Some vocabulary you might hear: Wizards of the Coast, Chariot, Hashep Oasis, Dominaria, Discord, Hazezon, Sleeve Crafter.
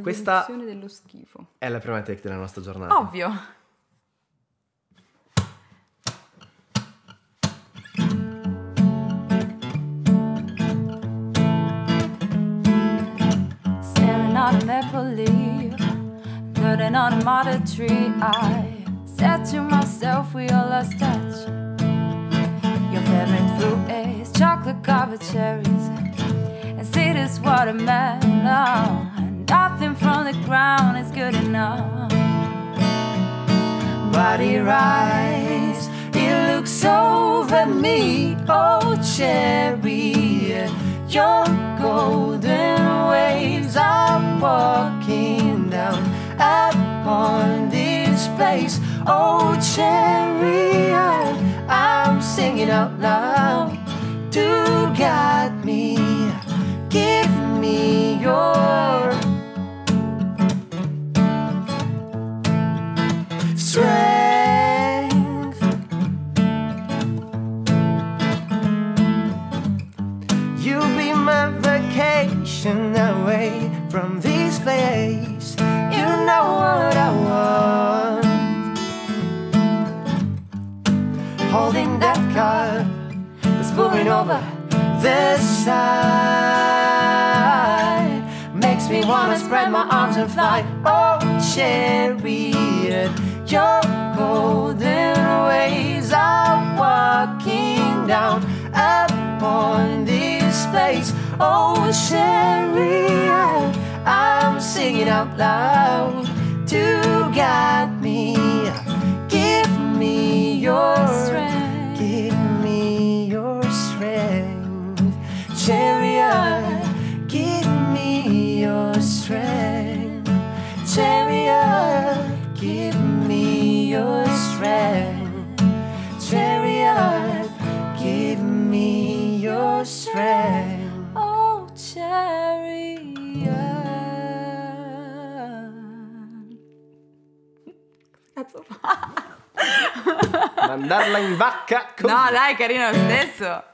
Questa dello schifo. È la prima take della nostra giornata. Ovvio. Staring on an apple leaf, turning on a mother tree, I said to myself, we all lost touch. Your favorite fruit is chocolate covered cherries, and see this watermelon. Nothing from the ground is good enough. Body rise, it looks over me. Oh, Chariot, your golden waves are walking down upon this place. Oh, Chariot, I'm singing out loud to guide me. Give me your strength. You'll be my vacation away from this place. You know what I want. Holding that cup that's pouring over the side makes me wanna spread my arms and fly. Oh, Chariot, your golden waves are walking down upon this place. Oh, Chariot, I'm singing out loud to guide me. Give me your strength, give me your strength. Chariot, give me your strength. Chariot, give me your strength. Chariot, give me your strength. Oh, Chariot. Cazzo fa? Mandarla in vacca così. No, dai, carino lo stesso.